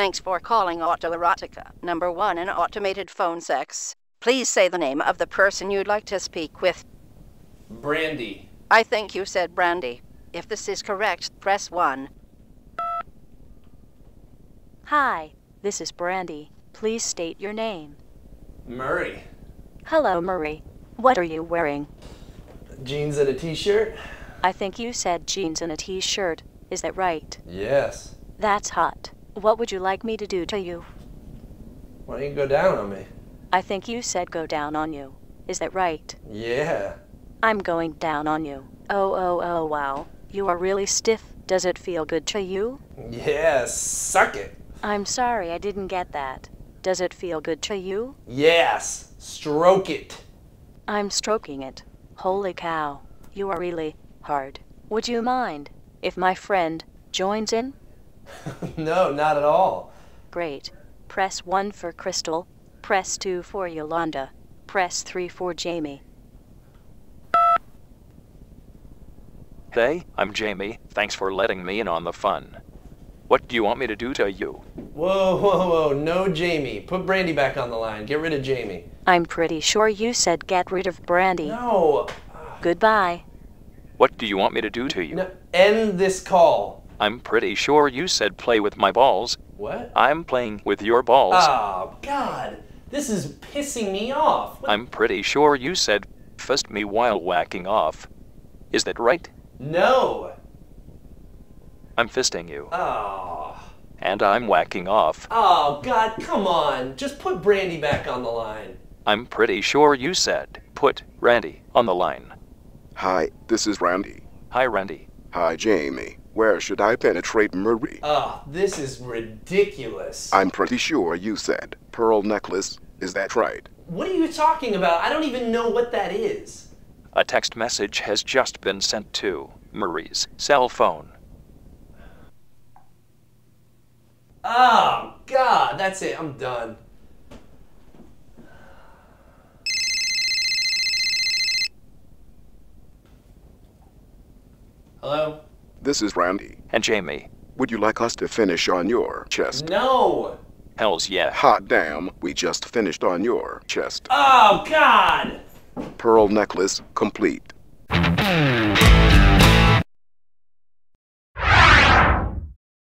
Thanks for calling Autoerotica, number one in automated phone sex. Please say the name of the person you'd like to speak with. Brandy. I think you said Brandy. If this is correct, press 1. Hi, this is Brandy. Please state your name. Murray. Hello, Murray. What are you wearing? Jeans and a t-shirt. I think you said jeans and a t-shirt. Is that right? Yes. That's hot. What would you like me to do to you? Why don't you go down on me? I think you said go down on you. Is that right? Yeah. I'm going down on you. Oh, wow. You are really stiff. Does it feel good to you? Yeah, suck it. I'm sorry, I didn't get that. Does it feel good to you? Yes. Stroke it. I'm stroking it. Holy cow. You are really hard. Would you mind if my friend joins in? No, not at all. Great. Press 1 for Crystal. Press 2 for Yolanda. Press 3 for Jamie. Hey, I'm Jamie. Thanks for letting me in on the fun. What do you want me to do to you? Whoa. No, Jamie. Put Brandy back on the line. Get rid of Jamie. I'm pretty sure you said get rid of Brandy. No. Goodbye. What do you want me to do to you? No, end this call. I'm pretty sure you said play with my balls. What? I'm playing with your balls. Oh, God. This is pissing me off. What? I'm pretty sure you said fist me while whacking off. Is that right? No. I'm fisting you. Oh. And I'm whacking off. Oh, God, come on. Just put Brandy back on the line. I'm pretty sure you said put Randy on the line. Hi, this is Randy. Hi, Randy. Hi, Jamie. Where should I penetrate Murray? Oh, this is ridiculous. I'm pretty sure you said pearl necklace. Is that right? What are you talking about? I don't even know what that is. A text message has just been sent to Murray's cell phone. Oh, God, that's it. I'm done. Hello? This is Randy. And Jamie. Would you like us to finish on your chest? No! Hells yeah. Hot damn, we just finished on your chest. Oh, God! Pearl necklace complete.